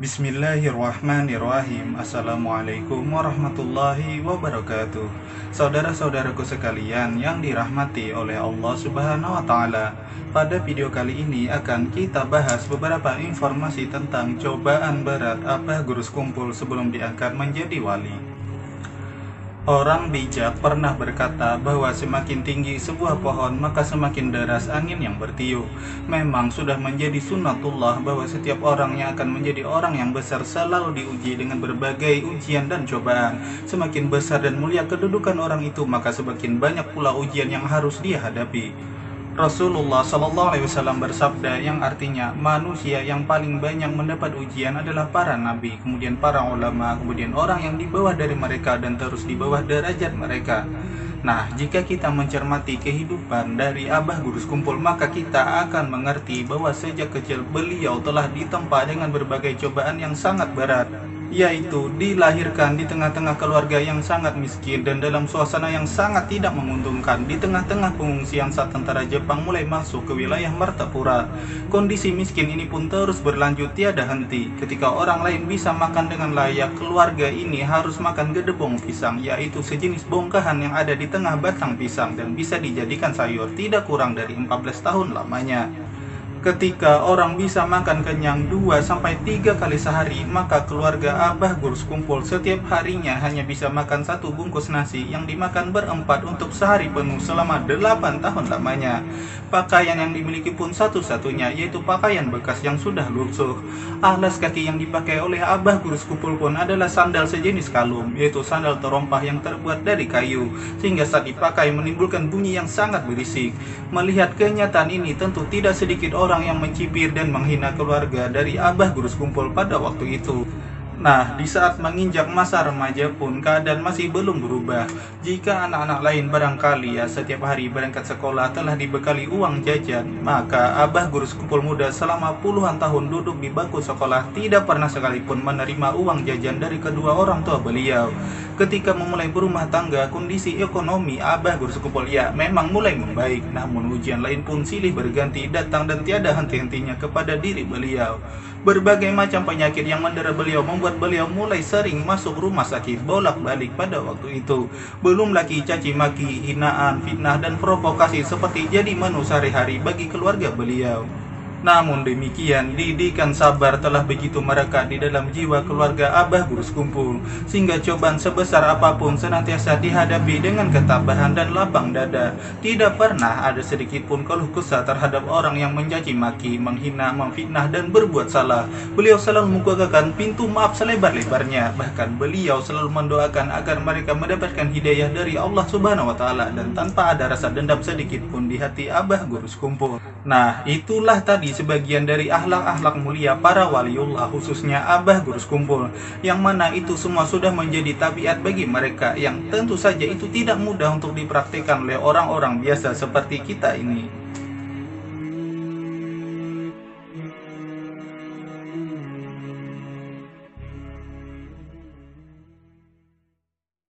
Bismillahirrahmanirrahim. Assalamualaikum warahmatullahi wabarakatuh. Saudara-saudaraku sekalian yang dirahmati oleh Allah Subhanahu wa Ta'ala, pada video kali ini akan kita bahas beberapa informasi tentang cobaan berat apa guru sekumpul sebelum diangkat menjadi wali. Orang bijak pernah berkata bahwa semakin tinggi sebuah pohon maka semakin deras angin yang bertiup. Memang sudah menjadi sunnatullah bahwa setiap orang yang akan menjadi orang yang besar selalu diuji dengan berbagai ujian dan cobaan. Semakin besar dan mulia kedudukan orang itu, maka semakin banyak pula ujian yang harus dia hadapi. Rasulullah SAW bersabda yang artinya manusia yang paling banyak mendapat ujian adalah para nabi, kemudian para ulama, kemudian orang yang di bawah dari mereka dan terus di bawah derajat mereka. Nah, jika kita mencermati kehidupan dari Abah Guru Sekumpul, maka kita akan mengerti bahwa sejak kecil beliau telah ditempa dengan berbagai cobaan yang sangat berat, yaitu dilahirkan di tengah-tengah keluarga yang sangat miskin dan dalam suasana yang sangat tidak menguntungkan, di tengah-tengah pengungsian saat tentara Jepang mulai masuk ke wilayah Martapura. Kondisi miskin ini pun terus berlanjut tiada henti. Ketika orang lain bisa makan dengan layak, keluarga ini harus makan gedebong pisang, yaitu sejenis bongkahan yang ada di tengah batang pisang dan bisa dijadikan sayur, tidak kurang dari 14 tahun lamanya. Ketika orang bisa makan kenyang 2-3 kali sehari, maka keluarga Abah Guru Sekumpul setiap harinya hanya bisa makan 1 bungkus nasi yang dimakan berempat untuk sehari penuh selama 8 tahun lamanya. Pakaian yang dimiliki pun satu-satunya yaitu pakaian bekas yang sudah lusuh. Alas kaki yang dipakai oleh Abah Guru Sekumpul pun adalah sandal sejenis kalum, yaitu sandal terompah yang terbuat dari kayu, sehingga saat dipakai menimbulkan bunyi yang sangat berisik. Melihat kenyataan ini, tentu tidak sedikit orang yang mencibir dan menghina keluarga dari Abah Guru Sekumpul pada waktu itu. Nah, di saat menginjak masa remaja pun keadaan masih belum berubah. Jika anak-anak lain barangkali ya setiap hari berangkat sekolah telah dibekali uang jajan, maka Abah Guru Sekumpul muda selama puluhan tahun duduk di bangku sekolah tidak pernah sekalipun menerima uang jajan dari kedua orang tua beliau. Ketika memulai berumah tangga, kondisi ekonomi Abah Guru Sekumpul ya memang mulai membaik, namun ujian lain pun silih berganti datang dan tiada henti-hentinya kepada diri beliau. Berbagai macam penyakit yang mendera beliau membuat beliau mulai sering masuk rumah sakit bolak-balik pada waktu itu. Belum lagi caci maki, hinaan, fitnah, dan provokasi seperti jadi menu sehari-hari bagi keluarga beliau. Namun demikian, didikan sabar telah begitu melekat di dalam jiwa keluarga Abah Guru Sekumpul, sehingga cobaan sebesar apapun senantiasa dihadapi dengan ketabahan dan lapang dada. Tidak pernah ada sedikitpun keluh kesah terhadap orang yang mencaci maki, menghina, memfitnah, dan berbuat salah. Beliau selalu menggagakan pintu maaf selebar-lebarnya. Bahkan beliau selalu mendoakan agar mereka mendapatkan hidayah dari Allah Subhanahu wa Ta'ala, dan tanpa ada rasa dendam sedikitpun di hati Abah Guru Sekumpul. Nah, itulah tadi sebagian dari akhlak-akhlak mulia para waliullah, khususnya Abah Guru Sekumpul, yang mana itu semua sudah menjadi tabiat bagi mereka, yang tentu saja itu tidak mudah untuk dipraktikkan oleh orang-orang biasa seperti kita ini.